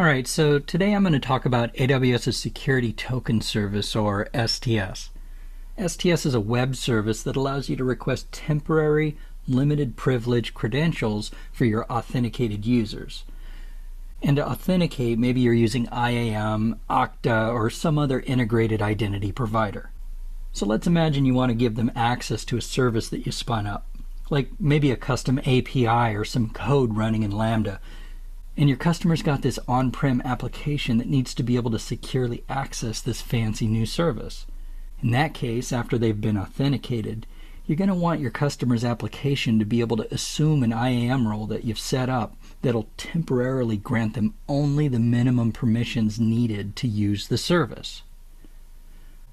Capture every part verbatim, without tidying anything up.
All right, so today I'm going to talk about A W S's Security Token Service, or S T S. S T S is a web service that allows you to request temporary, limited privilege credentials for your authenticated users. And to authenticate, maybe you're using I A M, Okta, or some other integrated identity provider. So let's imagine you want to give them access to a service that you spun up, like maybe a custom A P I or some code running in Lambda. And your customer's got this on-prem application that needs to be able to securely access this fancy new service. In that case, after they've been authenticated, you're going to want your customer's application to be able to assume an I A M role that you've set up that'll temporarily grant them only the minimum permissions needed to use the service.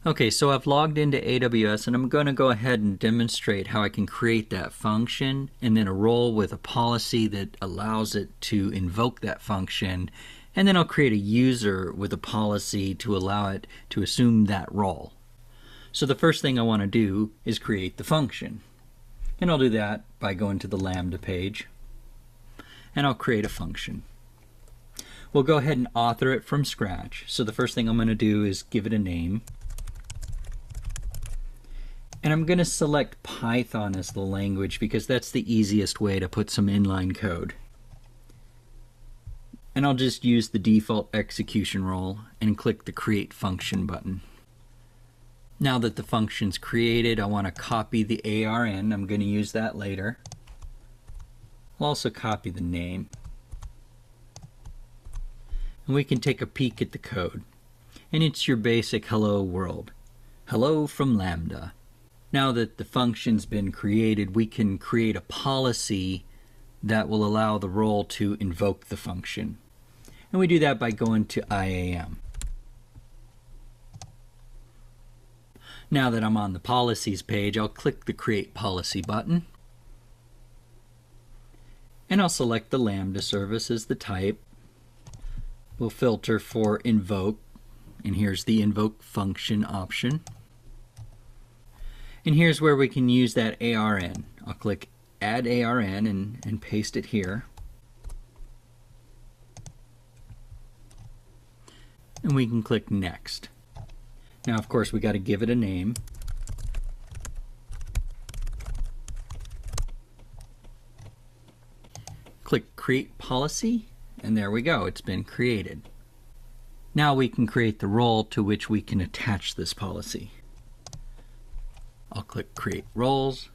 Okay, so I've logged into A W S, and I'm going to go ahead and demonstrate how I can create that function and then a role with a policy that allows it to invoke that function, and then I'll create a user with a policy to allow it to assume that role. So the first thing I want to do is create the function, and I'll do that by going to the Lambda page, and I'll create a function. We'll go ahead and author it from scratch. So the first thing I'm going to do is give it a name. And I'm going to select Python as the language because that's the easiest way to put some inline code. And I'll just use the default execution role and click the Create Function button. Now that the function's created, I want to copy the A R N. I'm going to use that later. I'll also copy the name. And we can take a peek at the code. And it's your basic hello world. Hello from Lambda. Now that the function's been created, we can create a policy that will allow the role to invoke the function. And we do that by going to I A M. Now that I'm on the policies page, I'll click the Create Policy button. And I'll select the Lambda service as the type. We'll filter for invoke, and here's the invoke function option. And here's where we can use that A R N. I'll click Add A R N and, and paste it here. And we can click Next. Now, of course, we got to give it a name. Click Create Policy, and there we go. It's been created. Now we can create the role to which we can attach this policy. I'll click Create Roles,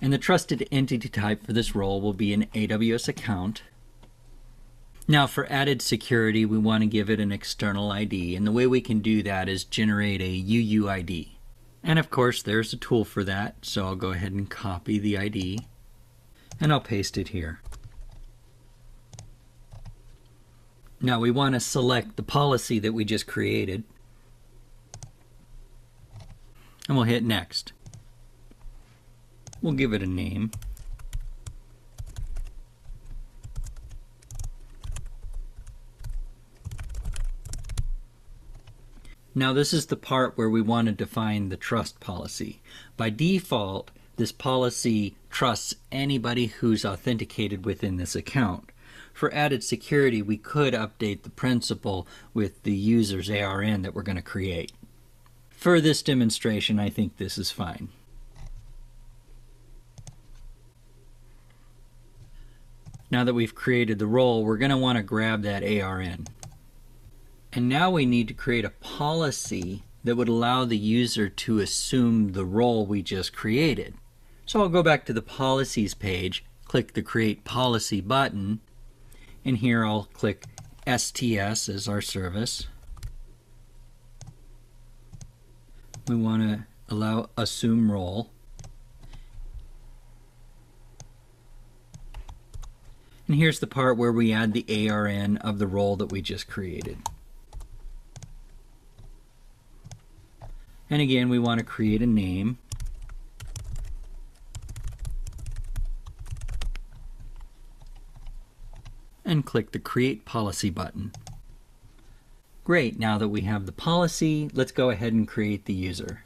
and the trusted entity type for this role will be an A W S account. Now for added security, we want to give it an external I D, and the way we can do that is generate a U U I D. And of course, there's a tool for that, so I'll go ahead and copy the I D, and I'll paste it here. Now we want to select the policy that we just created, and we'll hit Next. We'll give it a name. Now this is the part where we want to define the trust policy. By default, this policy trusts anybody who's authenticated within this account. For added security, we could update the principle with the user's A R N that we're going to create. For this demonstration, I think this is fine. Now that we've created the role, we're going to want to grab that A R N. And now we need to create a policy that would allow the user to assume the role we just created. So I'll go back to the Policies page, click the Create Policy button, and here I'll click S T S as our service. We want to allow assume role. And here's the part where we add the A R N of the role that we just created. And again, we want to create a name. And click the Create Policy button. Great, now that we have the policy, let's go ahead and create the user.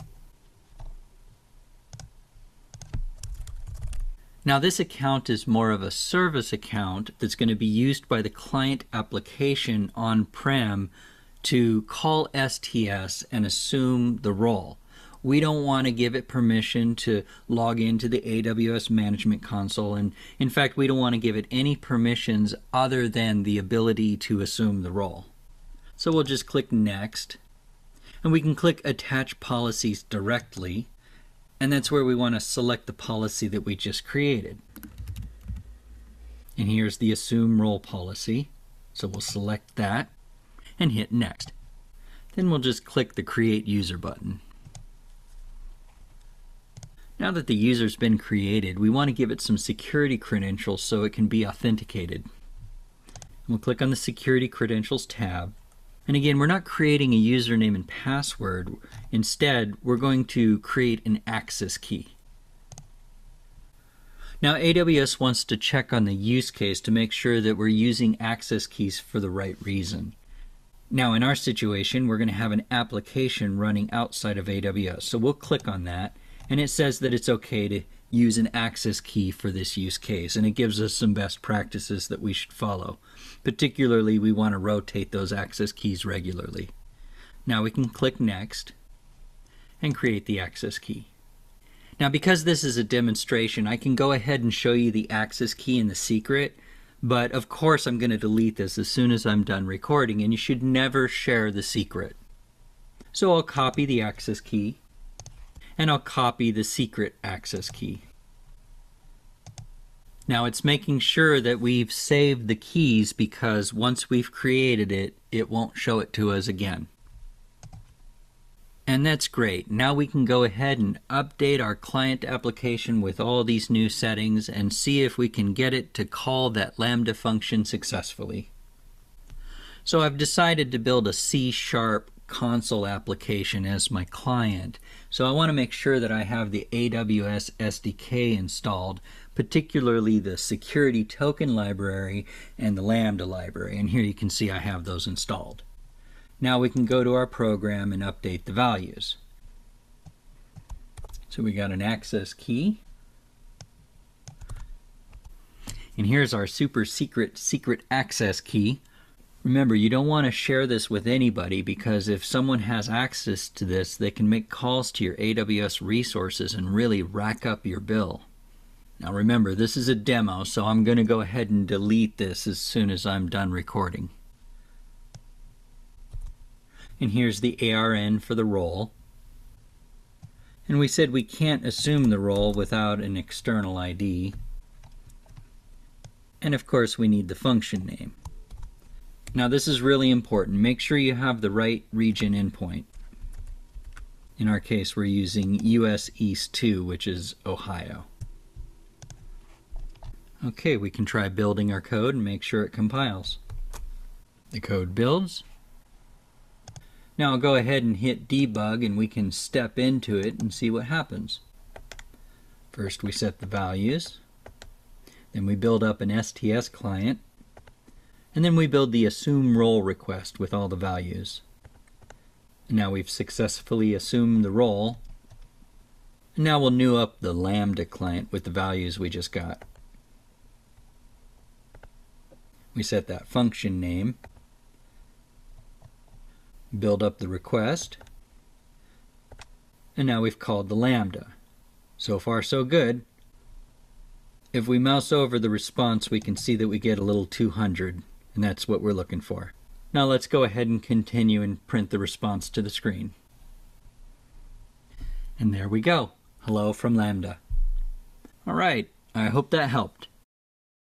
Now this account is more of a service account that's going to be used by the client application on-prem to call S T S and assume the role. We don't want to give it permission to log into the A W S Management Console, and in fact we don't want to give it any permissions other than the ability to assume the role. So we'll just click Next, and we can click Attach Policies directly, and that's where we want to select the policy that we just created. And here's the Assume Role policy, so we'll select that and hit Next. Then we'll just click the Create User button. Now that the user's been created, we want to give it some security credentials so it can be authenticated. And we'll click on the Security Credentials tab. And again, we're not creating a username and password. Instead, we're going to create an access key. Now, A W S wants to check on the use case to make sure that we're using access keys for the right reason. Now, in our situation, we're going to have an application running outside of A W S. So we'll click on that. And it says that it's okay to use an access key for this use case, and it gives us some best practices that we should follow. Particularly, we want to rotate those access keys regularly. Now we can click Next and create the access key. Now, because this is a demonstration, I can go ahead and show you the access key and the secret, but of course I'm going to delete this as soon as I'm done recording, and you should never share the secret. So I'll copy the access key, and I'll copy the secret access key. Now it's making sure that we've saved the keys, because once we've created it, it won't show it to us again. And that's great. Now we can go ahead and update our client application with all these new settings and see if we can get it to call that Lambda function successfully. So I've decided to build a C sharp console application as my client. So I want to make sure that I have the A W S S D K installed, particularly the security token library and the Lambda library. And here you can see I have those installed. Now we can go to our program and update the values. So we got an access key. And here's our super secret secret access key. Remember, you don't want to share this with anybody, because if someone has access to this, they can make calls to your A W S resources and really rack up your bill. Now remember, this is a demo, so I'm going to go ahead and delete this as soon as I'm done recording. And here's the A R N for the role. And we said we can't assume the role without an external I D. And of course, we need the function name. Now this is really important. Make sure you have the right region endpoint. In our case, we're using U S East two, which is Ohio. Okay, we can try building our code and make sure it compiles. The code builds. Now I'll go ahead and hit debug, and we can step into it and see what happens. First we set the values, then we build up an S T S client, and then we build the assume role request with all the values. Now we've successfully assumed the role. Now we'll new up the Lambda client with the values we just got. We set that function name, build up the request, and now we've called the Lambda. So far, so good. If we mouse over the response, we can see that we get a little two hundred. And that's what we're looking for. Now let's go ahead and continue and print the response to the screen. And there we go. Hello from Lambda. All right, I hope that helped.